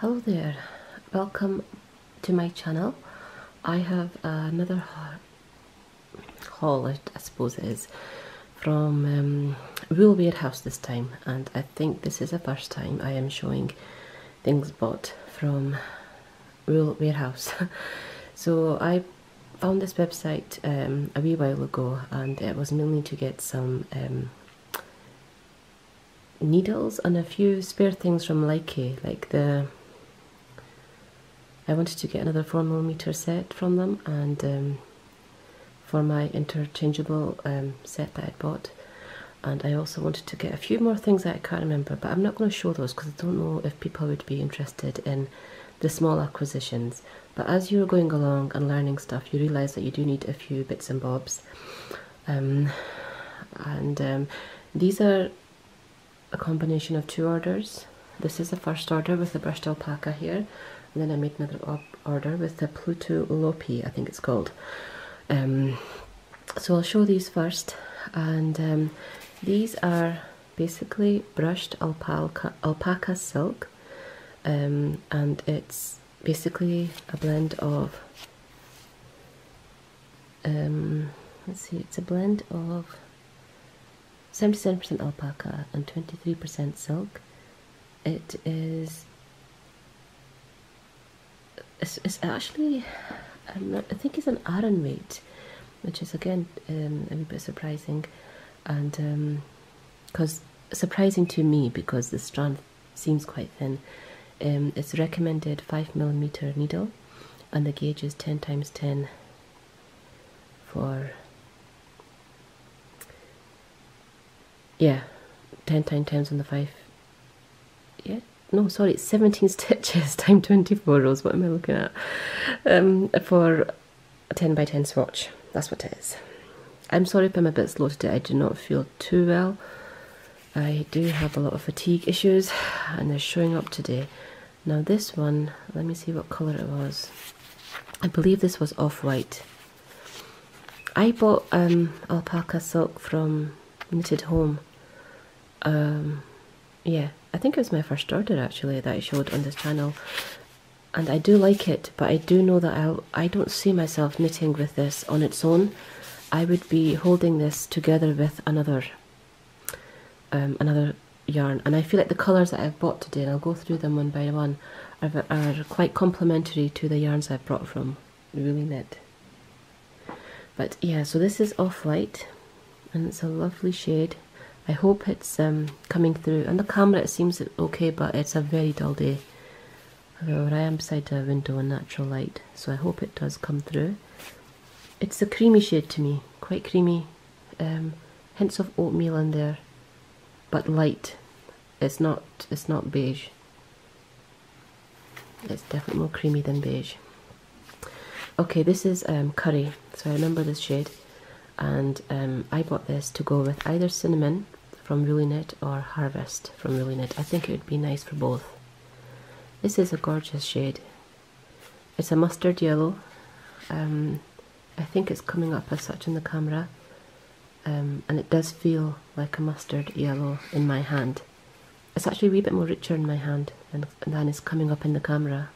Hello there, welcome to my channel. I have another haul, I suppose it is, from Wool Warehouse this time, and I think this is the first time I am showing things bought from Wool Warehouse. So I found this website a wee while ago, and it was mainly to get some needles and a few spare things from Lykke, like the I wanted to get another 4mm set from them, and for my interchangeable set that I bought, and I also wanted to get a few more things that I can't remember, but I'm not going to show those because I don't know if people would be interested in the small acquisitions. But as you're going along and learning stuff, you realise that you do need a few bits and bobs, these are a combination of two orders. This is the first order with the brushed alpaca here, and then I made another order with the Pluto Lopi, I think it's called. So I'll show these first, and these are basically brushed alpaca silk, and it's basically a blend of it's a blend of 77% alpaca and 23% silk. It is it's actually, I think it's an aran weight, which is again a bit surprising, and surprising to me because the strand seems quite thin. It's recommended 5mm needle, and the gauge is 10x10 for 10 times 10 on the 5. Yeah, no, sorry, it's 17 stitches times 24 rows. What am I looking at? For a 10x10 swatch, that's what it is. I'm sorry if I'm a bit slow today. I do not feel too well. I do have a lot of fatigue issues, and they're showing up today. Now this one, let me see what colour it was. I believe this was off-white. I bought alpaca silk from Knitted Home. Yeah, I think it was my first order actually that I showed on this channel, and I do like it, but I do know that I don't see myself knitting with this on its own. I would be holding this together with another yarn, and I feel like the colours that I've bought today, and I'll go through them one by one, are quite complementary to the yarns I've brought from Really Knit. But yeah, so this is off-white, and it's a lovely shade. I hope it's coming through. On the camera it seems okay, but it's a very dull day. However, I am beside a window in natural light, so I hope it does come through. It's a creamy shade to me, quite creamy. Hints of oatmeal in there, but light. It's not beige. It's definitely more creamy than beige. Okay, this is curry, so I remember this shade. And I bought this to go with either cinnamon from Really Knit or harvest from Really Knit. I think it would be nice for both. This is a gorgeous shade. It's a mustard yellow. I think it's coming up as such in the camera, and it does feel like a mustard yellow in my hand. It's actually a wee bit more richer in my hand than is coming up in the camera.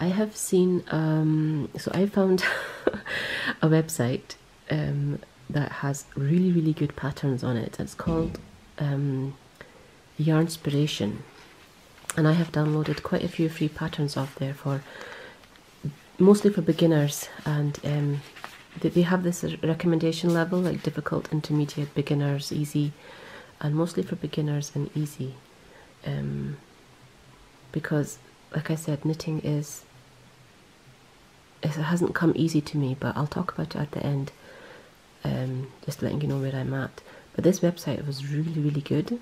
I have seen, so I found a website that has really, really good patterns on it. It's called Yarnspiration, and I have downloaded quite a few free patterns off there, for mostly for beginners, and they have this recommendation level, like difficult, intermediate, beginners, easy, and mostly for beginners and easy, because like I said, knitting it hasn't come easy to me, but I'll talk about it at the end, just letting you know where I'm at. But this website was really, really good,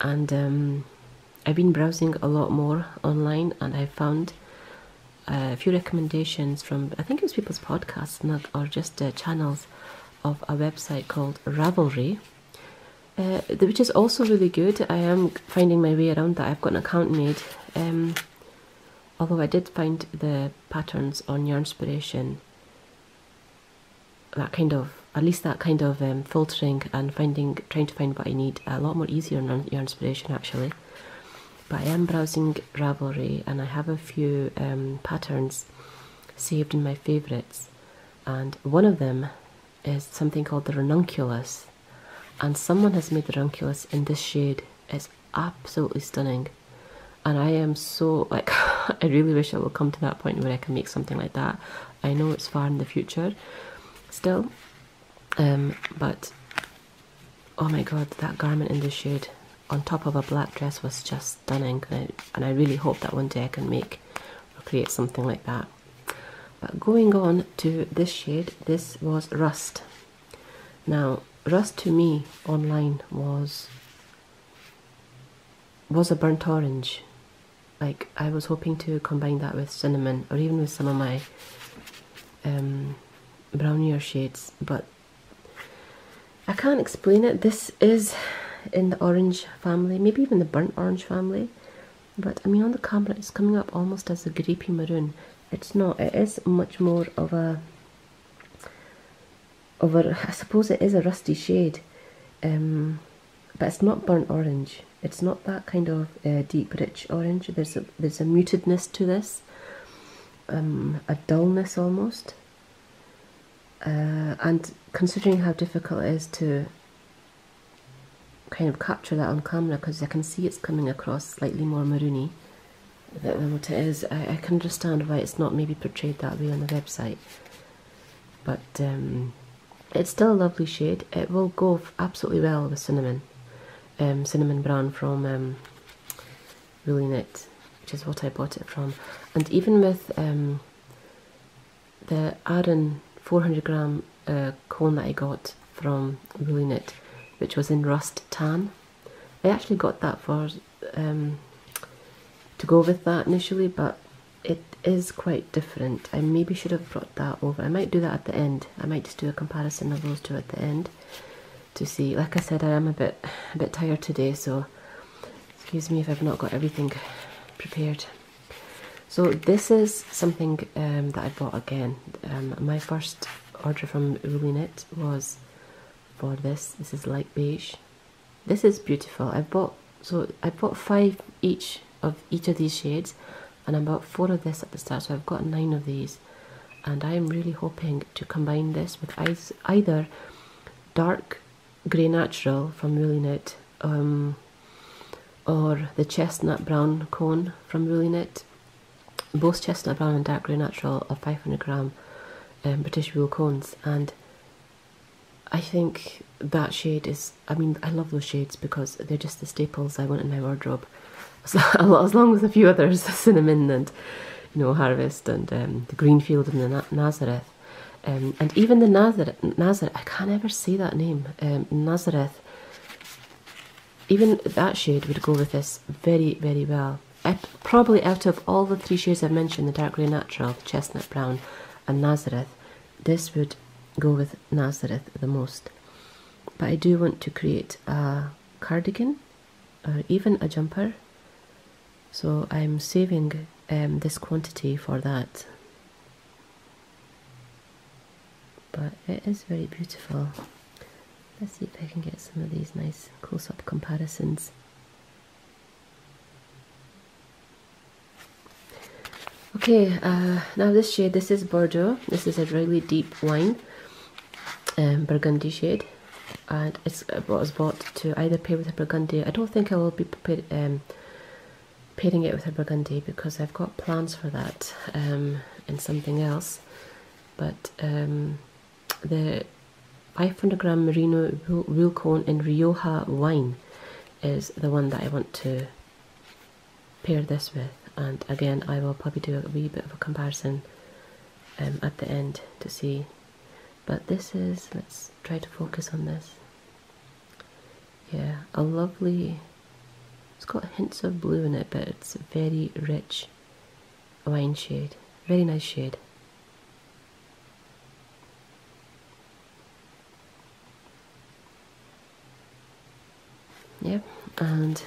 and I've been browsing a lot more online, and I found a few recommendations from, I think it was people's podcasts, not, or just channels, of a website called Ravelry, which is also really good. I am finding my way around that. I've got an account made. Although I did find the patterns on Yarnspiration, that kind of at least that kind of filtering and trying to find what I need a lot more easier on Yarnspiration actually. But I am browsing Ravelry and I have a few patterns saved in my favourites, and one of them is something called the Ranunculus, and someone has made the Ranunculus in this shade. It's absolutely stunning, and I am so like I really wish I will come to that point where I can make something like that. I know it's far in the future still, but oh my god, that garment in this shade on top of a black dress was just stunning, and I really hope that one day I can make or create something like that. But going on to this shade, this was Rust. Now Rust to me online was a burnt orange. Like I was hoping to combine that with cinnamon or even with some of my brownier shades, but I can't explain it. This is in the orange family, maybe even the burnt orange family, but I mean on the camera it's coming up almost as a grapey maroon. It's not, it is much more of a I suppose it is a rusty shade, but it's not burnt orange. It's not that kind of deep, rich orange. There's a mutedness to this, a dullness almost. And considering how difficult it is to kind of capture that on camera, because I can see it's coming across slightly more maroony than what it is, I can understand why it's not maybe portrayed that way on the website. But it's still a lovely shade. It will go absolutely well with cinnamon. Cinnamon Bran from Really Knit, which is what I bought it from. And even with the Aran 400 gram cone that I got from Really Knit, which was in Rust Tan, I actually got that for to go with that initially, but it is quite different. I maybe should have brought that over. I might do that at the end. I might just do a comparison of those two at the end to see. Like I said, I am a bit tired today, so excuse me if I've not got everything prepared. So this is something that I bought again. My first order from Really Knit was for this. This is light beige. This is beautiful. I bought 5 each of these shades, and I bought 4 of this at the start, so I've got 9 of these, and I am really hoping to combine this with either dark Grey Natural from Really Knit, or the Chestnut Brown Cone from Really Knit. Both Chestnut Brown and Dark Grey Natural are 500 gram British wool cones, and I think that shade is, I mean, I love those shades because they're just the staples I want in my wardrobe, so, along with a few others, cinnamon and, you know, harvest and the Greenfield and the Nazareth. And even the Nazareth, I can't ever say that name, Nazareth, even that shade would go with this very, very well. Probably out of all the 3 shades I've mentioned, the Dark Grey Natural, the Chestnut Brown and Nazareth, this would go with Nazareth the most. But I do want to create a cardigan or even a jumper, so I'm saving this quantity for that. But it is very beautiful. Let's see if I can get some of these nice close-up comparisons. Okay, now this shade, this is Bordeaux. This is a really deep wine, burgundy shade, and it's was bought to either pair with a burgundy. I don't think I will be pairing it with a burgundy because I've got plans for that and something else. But the 500 gram merino wool cone in Rioja wine is the one that I want to pair this with, and again I will probably do a wee bit of a comparison at the end to see. But this is, let's try to focus on this. Yeah, a lovely, it's got hints of blue in it, but it's a very rich wine shade, very nice shade. Yep, and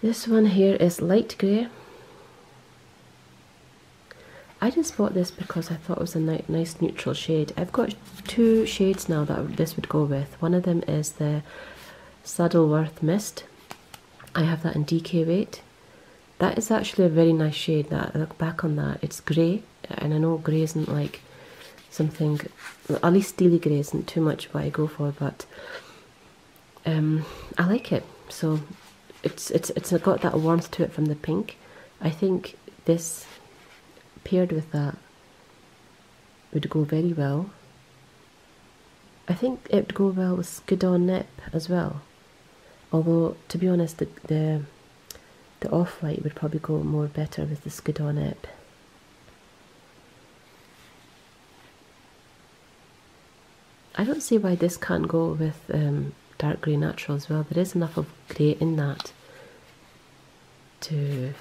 this one here is light grey, I just bought this because I thought it was a nice neutral shade. I've got two shades now that this would go with. One of them is the Saddleworth Mist. I have that in DK weight. That is actually a very nice shade. That I look back on that, it's grey, and I know grey isn't like something, at least steely grey isn't too much what I go for, but I like it. So it's got that warmth to it from the pink. I think this paired with that would go very well. I think it would go well with Skiddaw Nip as well. Although, to be honest, the off-white would probably go more better with the Skiddaw Nip. I don't see why this can't go with dark grey natural as well. There is enough of grey in that to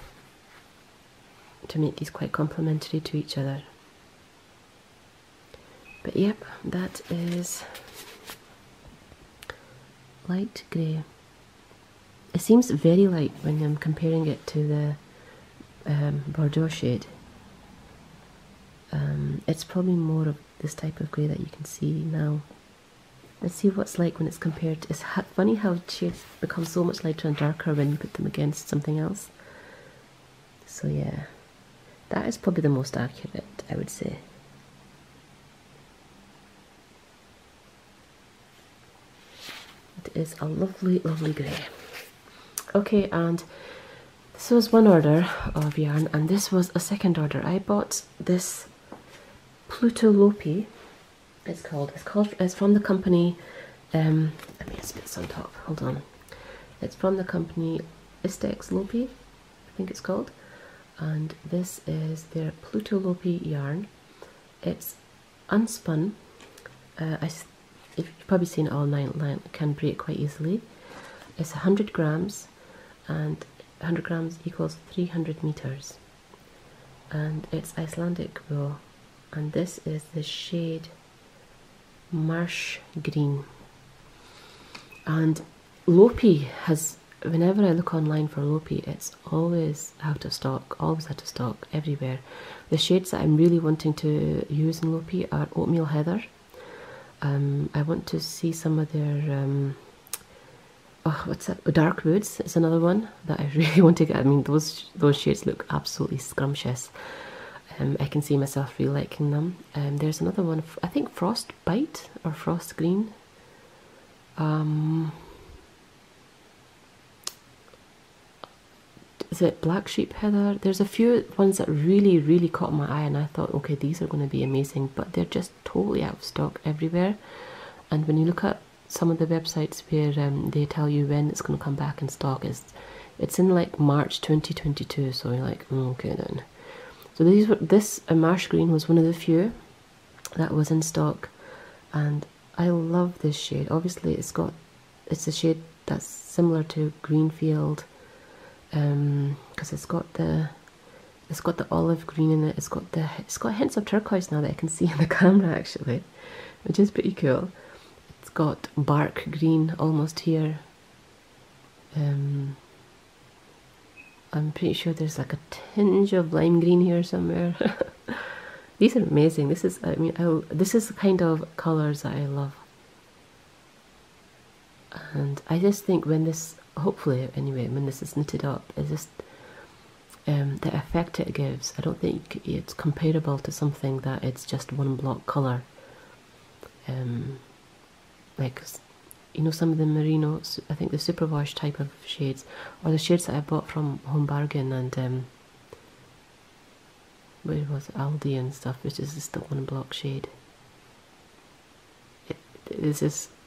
make these quite complementary to each other. But yep, that is light grey. It seems very light when I'm comparing it to the Bordeaux shade. It's probably more of this type of grey that you can see now. Let's see what's like when it's compared. It's funny how shades become so much lighter and darker when you put them against something else. So yeah, that is probably the most accurate, I would say. It is a lovely, lovely grey. Okay, and this was one order of yarn, and this was a second order. I bought this Pluto Lopi, it's called. It's from the company, let me just put this on top, hold on. It's from the company Istex Lopi, I think it's called. And this is their Pluto Lopi yarn. It's unspun. You've probably seen it all nine, it can break quite easily. It's 100 grams, and 100 grams equals 300 meters. And it's Icelandic wool, and this is the shade Marsh Green. And Lopi has, whenever I look online for Lopi, it's always out of stock, everywhere. The shades that I'm really wanting to use in Lopi are Oatmeal Heather. I want to see some of their, Dark Woods is another one that I really want to get. I mean, those shades look absolutely scrumptious. I can see myself really liking them. There's another one, I think Frost Bite or Frost Green. Is it Black Sheep Heather? There's a few ones that really, really caught my eye, and I thought, okay, these are going to be amazing, but they're just totally out of stock everywhere. And when you look at some of the websites where they tell you when it's going to come back in stock, it's in like March 2022, so you're like, okay then. So this Marsh Green was one of the few that was in stock, and I love this shade. Obviously, it's a shade that's similar to Greenfield, because it's got the olive green in it. It's got hints of turquoise now that I can see in the camera actually, which is pretty cool. It's got bark green almost here. I'm pretty sure there's like a tinge of lime green here somewhere. These are amazing. This is the kind of colors that I love, and I just think when this, hopefully anyway, when this is knitted up, it's just the effect it gives. I don't think it's comparable to something that it's just one block colour, like, you know, some of the merino, I think the superwash type of shades, or the shades that I bought from Home Bargain and where was it, Aldi and stuff, which is just the one block shade.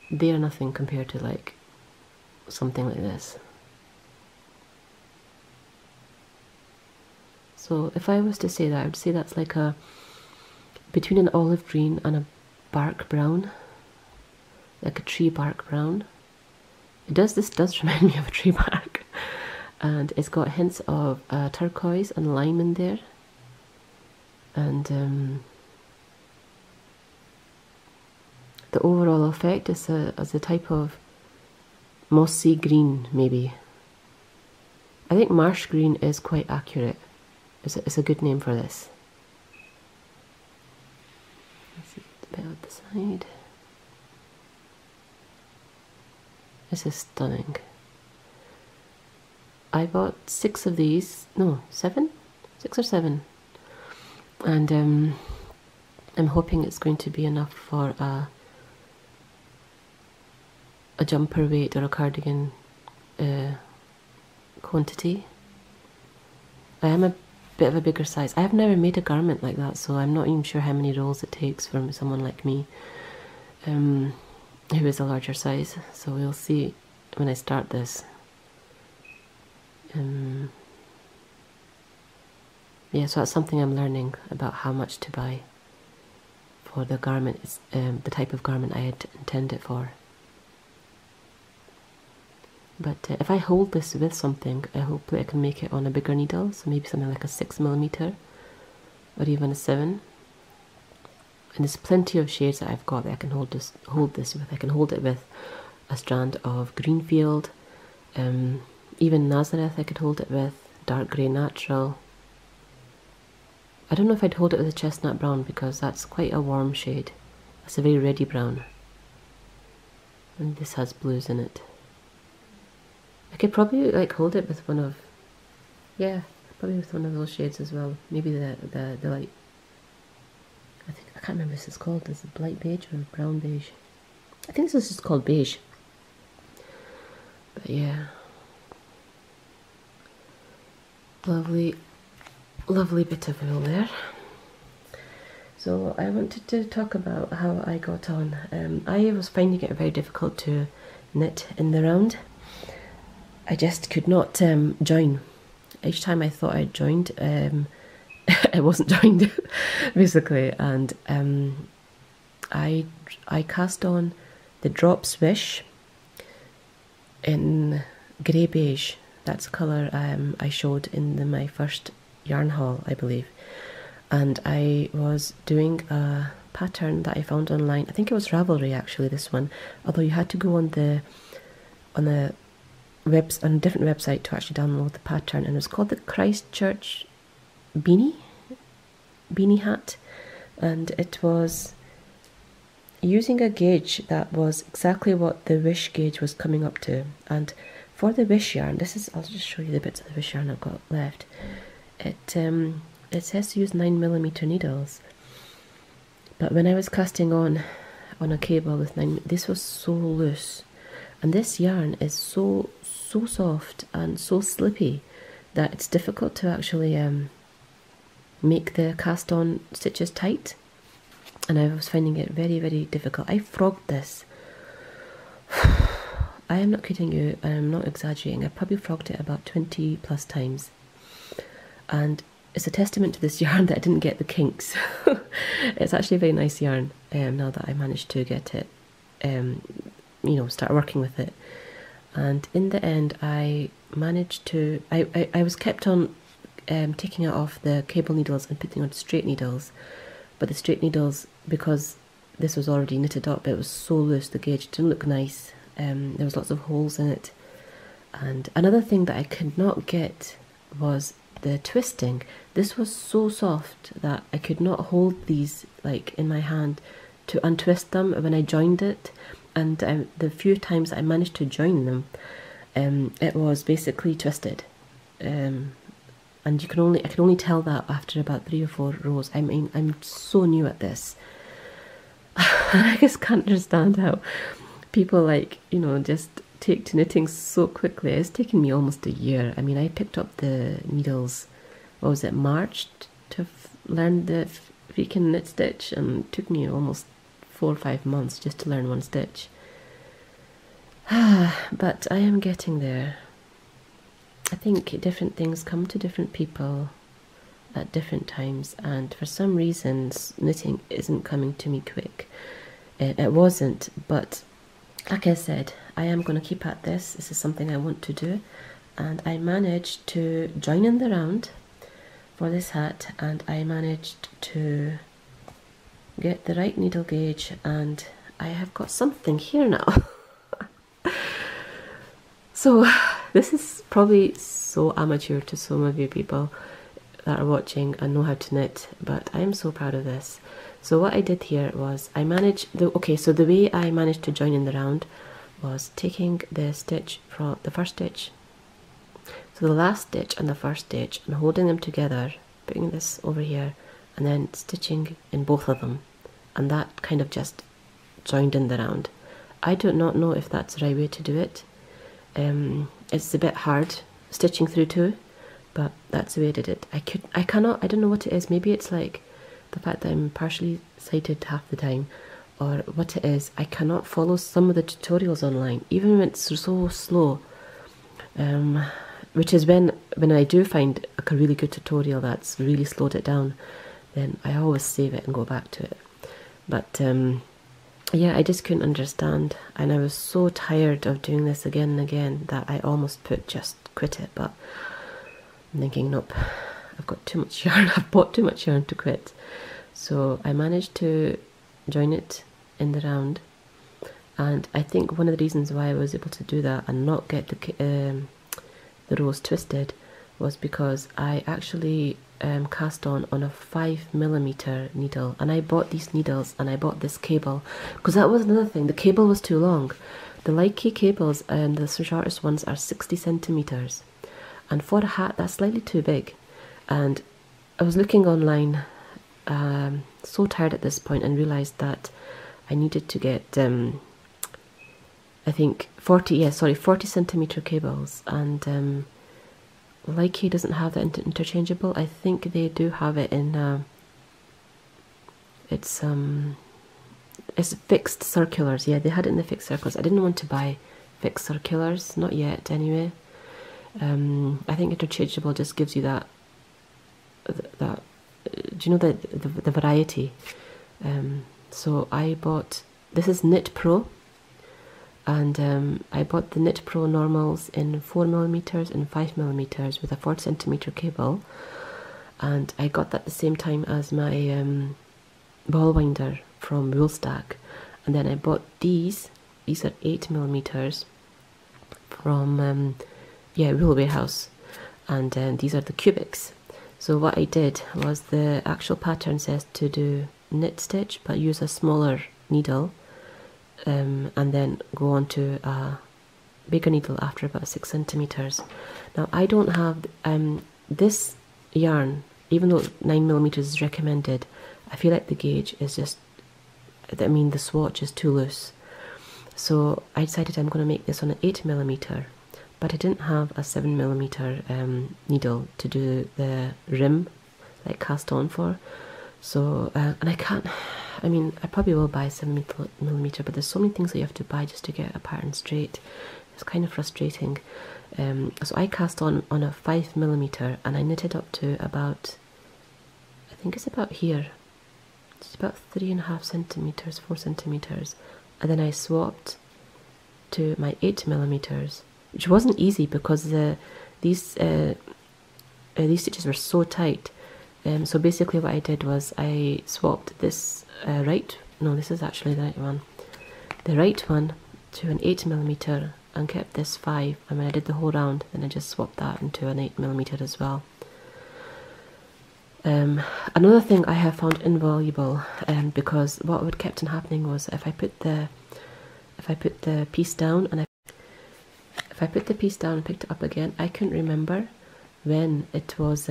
They are nothing compared to like something like this. So if I was to say that, I would say that's like a between an olive green and a bark brown, like a tree bark brown. This does remind me of a tree bark, and it's got hints of turquoise and lime in there, and the overall effect is a type of mossy green, maybe. I think Marsh Green is quite accurate. It's a good name for this. about the side. This is stunning. I bought 6 of these, no, 7? 6 or 7. And I'm hoping it's going to be enough for a jumper weight or a cardigan quantity. I am a bit of a bigger size. I have never made a garment like that, so I'm not even sure how many rolls it takes from someone like me who is a larger size. So we'll see when I start this. Yeah, so that's something I'm learning about how much to buy for the garment, the type of garment I had intended for. But if I hold this with something, I hope that I can make it on a bigger needle, so maybe something like a 6mm or even a 7. And there's plenty of shades that I've got that I can hold this with. I can hold it with a strand of Greenfield, even Nazareth I could hold it with, dark grey natural. I don't know if I'd hold it with a chestnut brown because that's quite a warm shade. That's a very reddy brown. And this has blues in it. I could probably like hold it with one of, yeah, probably with one of those shades as well. Maybe the light, I think, I can't remember what this is called. Is it light beige or brown beige? I think this is just called beige. But yeah. Lovely, lovely bit of wool there. So I wanted to talk about how I got on. I was finding it very difficult to knit in the round. I just could not join. Each time I thought I'd joined, I wasn't joined, basically. And I cast on the Drops Wish in grey beige. That's the colour I showed in my first yarn haul, I believe. And I was doing a pattern that I found online. I think it was Ravelry, actually, this one. Although you had to go on a different website to actually download the pattern, and it's called the Christchurch beanie hat, and it was using a gauge that was exactly what the Wish gauge was coming up to. And for the Wish yarn, this is, I'll just show you the bits of the Wish yarn I've got left. It says to use 9mm needles, but when I was casting on a cable with 9mm, this was so loose, and this yarn is so soft and so slippy that it's difficult to actually make the cast on stitches tight, and I was finding it very, very difficult. I frogged this. I am not kidding you, I am not exaggerating. I probably frogged it about 20+ times, and it's a testament to this yarn that I didn't get the kinks. It's actually a very nice yarn now that I managed to get it, you know, start working with it. And in the end, I managed to, I was kept on taking out off the cable needles and putting on straight needles, but the straight needles, because this was already knitted up, it was so loose, the gauge didn't look nice, there was lots of holes in it. And another thing that I could not get was the twisting. This was so soft that I could not hold these like in my hand to untwist them when I joined it. And the few times I managed to join them, it was basically twisted, and I can only tell that after about 3 or 4 rows. I mean, I'm so new at this. I just can't understand how people, like, you know, just take to knitting so quickly. It's taken me almost a year. I mean, I picked up the needles, what was it, March, to learn the freaking knit stitch, and it took me almost 4 or 5 months just to learn one stitch. But I am getting there. I think different things come to different people at different times, and for some reasons knitting isn't coming to me quick. It wasn't, but like I said, I am going to keep at this. This is something I want to do, and I managed to join in the round for this hat, and I managed to get the right needle gauge, and I have got something here now. So this is probably so amateur to some of you people that are watching and know how to knit, but I am so proud of this. So what I did here was I managed the the way I managed to join in the round was taking the stitch from the first stitch, so the last stitch and the first stitch, and holding them together, putting this over here and then stitching in both of them, and that kind of just joined in the round. I do not know if that's the right way to do it. It's a bit hard stitching through two, but that's the way I did it. I don't know what it is. Maybe it's like the fact that I'm partially sighted half the time, or what it is. I cannot follow some of the tutorials online, even when it's so slow, which is when I do find a really good tutorial that's really slowed it down, then I always save it and go back to it. But yeah, I just couldn't understand, and I was so tired of doing this again and again that I almost just quit it. But I'm thinking, nope, I've got too much yarn, I've bought too much yarn to quit. So I managed to join it in the round, and I think one of the reasons why I was able to do that and not get the rows twisted was because I actually cast on a 5mm needle, and I bought these needles and I bought this cable, because that was another thing, the cable was too long. The Lykke cables, and the shortest ones are 60cm, and for a hat that's slightly too big. And I was looking online, so tired at this point, and realised that I needed to get, I think 40cm cables, and Lykke doesn't have that interchangeable. I think they do have it in, it's fixed circulars. Yeah, they had it in the fixed circulars. I didn't want to buy fixed circulars, not yet anyway. I think interchangeable just gives you that do you know the variety. So I bought, this is Knit Pro, and I bought the Knit Pro normals in 4mm and 5mm with a 40cm cable, and I got that the same time as my ball winder from Woolstack. And then I bought these are 8mm from Wool Warehouse, and these are the cubics. So what I did was, the actual pattern says to do knit stitch but use a smaller needle, and then go on to a bigger needle after about 6cm. Now I don't have this yarn, even though 9mm is recommended, I feel like the gauge is just, the swatch is too loose. So I decided I'm going to make this on an 8mm. But I didn't have a 7mm needle to do the rim, like cast on for. So, and I can't, I probably will buy 7mm, but there's so many things that you have to buy just to get a pattern straight. It's kind of frustrating. So I cast on a 5mm, and I knitted up to about, I think it's about here. It's about 3.5cm, 4cm. And then I swapped to my 8mm. Which wasn't easy, because these stitches were so tight. So basically what I did was I swapped this this is actually the right one to an 8mm, and kept this 5. I mean, I did the whole round, and I just swapped that into an 8mm as well. Another thing I have found invaluable, because what kept on happening was, if I put the piece down and I put the piece down and picked it up again, I couldn't remember when it was,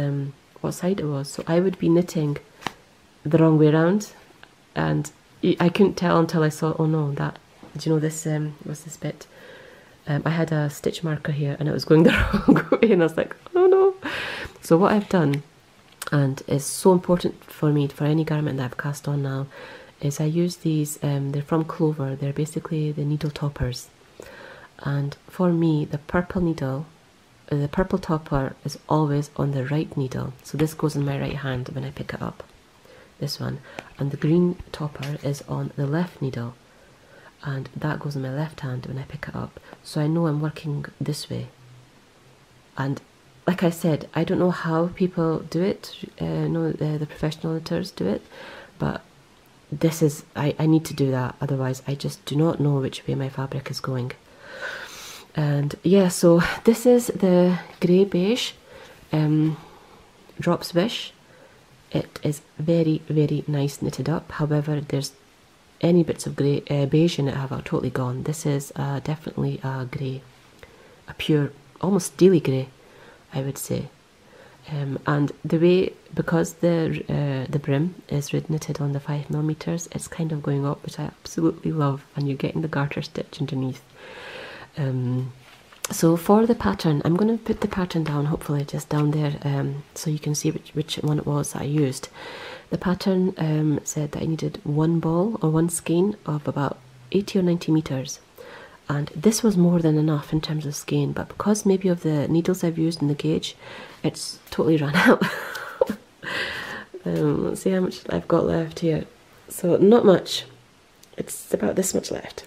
what side it was. So I would be knitting the wrong way around, and I couldn't tell until I saw, oh no, that, this was this bit. I had a stitch marker here and it was going the wrong way, and I was like, oh no. So what I've done, and is so important for me, for any garment that I've cast on now, is I use these, they're from Clover, they're basically the needle toppers. And for me, the purple topper is always on the right needle. So this goes in my right hand when I pick it up, this one. And the green topper is on the left needle, and that goes in my left hand when I pick it up. So I know I'm working this way. And like I said, I don't know how people do it, the professional knitters do it, but this is, I need to do that, otherwise I just do not know which way my fabric is going. And yeah, so this is the grey beige Drops Wish It is very, very nice knitted up. However, there's any bits of grey, beige in it have totally gone. This is definitely a grey, a pure, almost steely grey, I would say. And the way, because the brim is red knitted on the 5mm, it's kind of going up, which I absolutely love, and you're getting the garter stitch underneath. So for the pattern, I'm going to put the pattern down, hopefully just down there, so you can see which one it was that I used. The pattern said that I needed one ball or one skein of about 80 or 90 metres. And this was more than enough in terms of skein, but because maybe of the needles I've used in the gauge, it's totally run out. Let's see how much I've got left here. So not much. It's about this much left.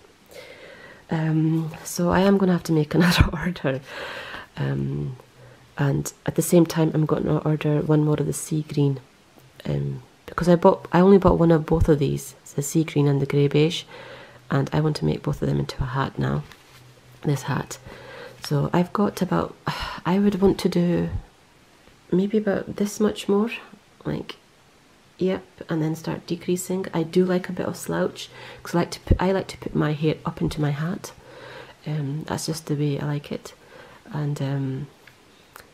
So I am going to have to make another order. And at the same time, I'm going to order one more of the sea green. Because I only bought one of both of these, the sea green and the grey beige. And I want to make both of them into a hat now, this hat. So I've got about, I would want to do maybe about this much more, like, yep, and then start decreasing. I do like a bit of slouch, because I like to put my hair up into my hat. That's just the way I like it. And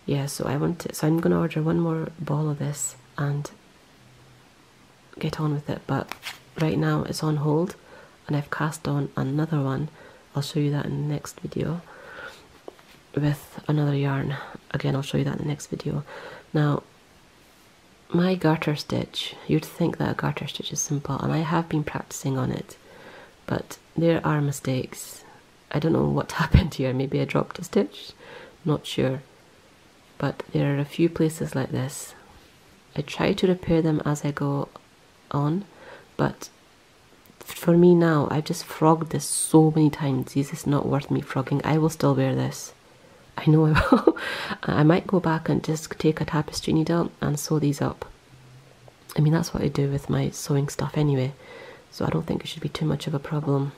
yeah, so I want to, so I'm gonna order one more ball of this and get on with it, but right now it's on hold. And I've cast on another one. I'll show you that in the next video with another yarn. Again, I'll show you that in the next video. Now, my garter stitch, you'd think that a garter stitch is simple, and I have been practicing on it, but there are mistakes. I don't know what happened here. Maybe I dropped a stitch, not sure. But there are a few places like this. I try to repair them as I go on, but for me now, I've just frogged this so many times. This is not worth me frogging. I will still wear this. I know I will. I might go back and just take a tapestry needle and sew these up. I mean, that's what I do with my sewing stuff anyway, so I don't think it should be too much of a problem.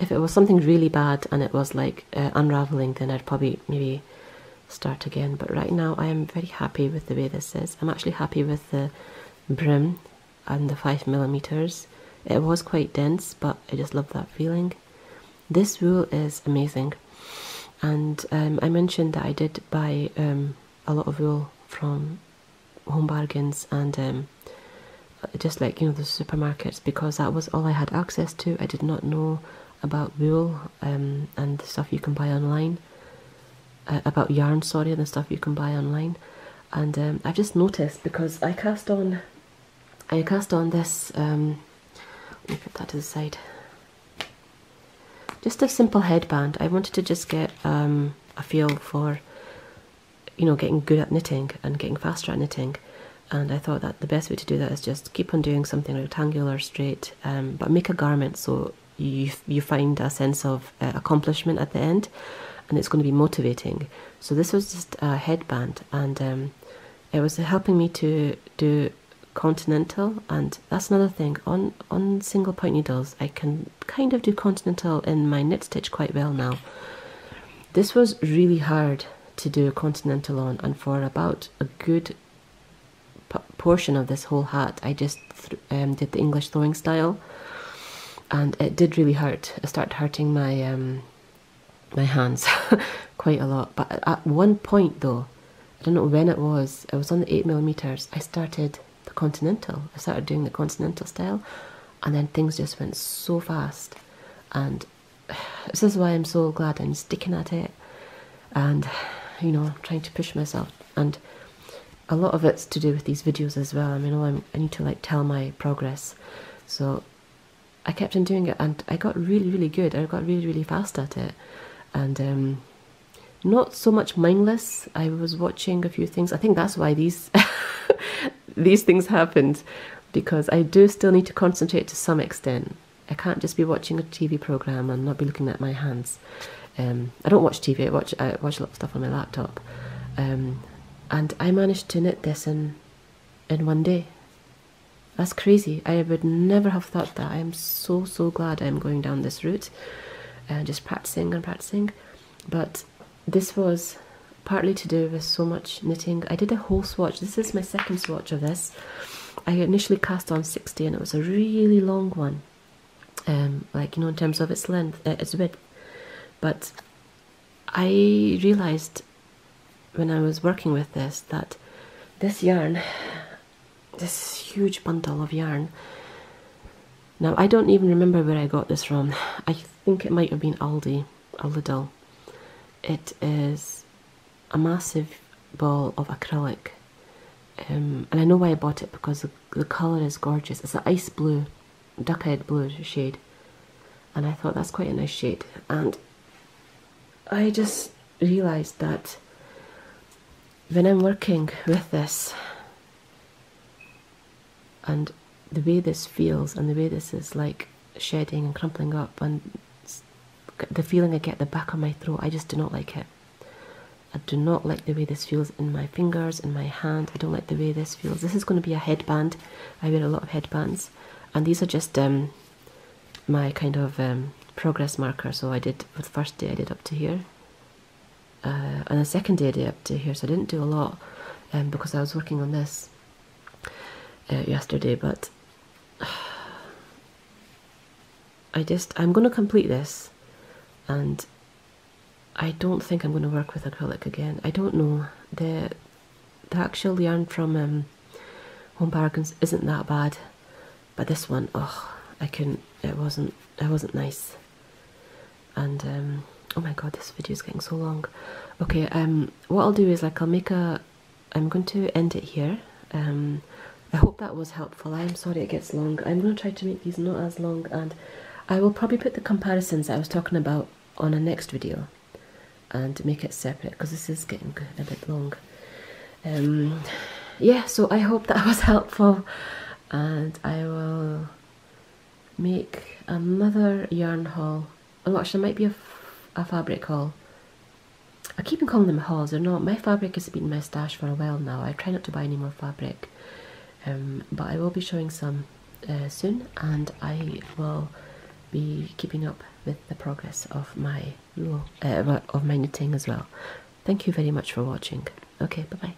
If it was something really bad and it was like unraveling, then I'd probably maybe start again. But right now, I am very happy with the way this is. I'm actually happy with the brim and the 5mm. It was quite dense, but I just love that feeling. This wool is amazing. And I mentioned that I did buy a lot of wool from Home Bargains and just like, you know, the supermarkets, because that was all I had access to. I did not know about wool and the stuff you can buy online, about yarn, sorry, and the stuff you can buy online. And I've just noticed, because I cast on this... let me put that to the side. Just a simple headband. I wanted to just get a feel for, you know, getting good at knitting and getting faster at knitting. And I thought that the best way to do that is just keep on doing something rectangular, straight, but make a garment so you find a sense of accomplishment at the end, and it's going to be motivating. So this was just a headband, and it was helping me to do continental. And that's another thing, on single point needles I can kind of do continental in my knit stitch quite well now. This was really hard to do continental on, and for about a good portion of this whole hat I just did the English throwing style, and it did really hurt. It started hurting my my hands quite a lot. But at one point though, I don't know when it was on the 8mm, I started continental. I started doing the continental style, and then things just went so fast. And this is why I'm so glad I'm sticking at it, and, you know, trying to push myself. And a lot of it's to do with these videos as well. I mean, I need to like tell my progress. So I kept on doing it, and I got really, really good. I got really, really fast at it, and not so much mindless. I was watching a few things. I think that's why these these things happened, because I do still need to concentrate to some extent. I can't just be watching a TV program and not be looking at my hands. I don't watch TV. I watch a lot of stuff on my laptop, and I managed to knit this in one day. That's crazy. I would never have thought that. I am so, so glad I'm going down this route, just practicing and practicing. But this was partly to do with so much knitting. I did a whole swatch. This is my second swatch of this. I initially cast on 60 and it was a really long one, like, you know, in terms of its length, its width. But I realized when I was working with this that this yarn, this huge bundle of yarn, now I don't even remember where I got this from. I think it might have been Aldi or Lidl. It is a massive ball of acrylic, and I know why I bought it, because the colour is gorgeous. It's an ice blue, duck-eyed blue shade, and I thought that's quite a nice shade. And I just realised that when I'm working with this, and the way this feels and the way this is like shedding and crumpling up, and the feeling I get at the back of my throat, I just do not like it. I do not like the way this feels in my fingers, in my hand. I don't like the way this feels. This is going to be a headband. I wear a lot of headbands, and these are just my kind of progress marker. So I did, for the first day I did up to here, and the second day I did up to here, so I didn't do a lot because I was working on this yesterday. But I'm going to complete this, and I don't think I'm going to work with acrylic again. I don't know. The actual yarn from Home Bargains isn't that bad, but this one, oh, I couldn't. It wasn't nice. And oh my god, this video is getting so long. Okay, what I'll do is, like, I'm going to end it here. I hope that was helpful. I'm sorry it gets long. I'm going to try to make these not as long, and I will probably put the comparisons that I was talking about on a next video and make it separate, because this is getting a bit long. Yeah, so I hope that was helpful, and I will make another yarn haul. Oh, actually, it might be a fabric haul. I keep on calling them hauls, they're not. My fabric has been in my stash for a while now. I try not to buy any more fabric, but I will be showing some soon, and I will be keeping up with the progress of my knitting as well. Thank you very much for watching. Okay, bye-bye.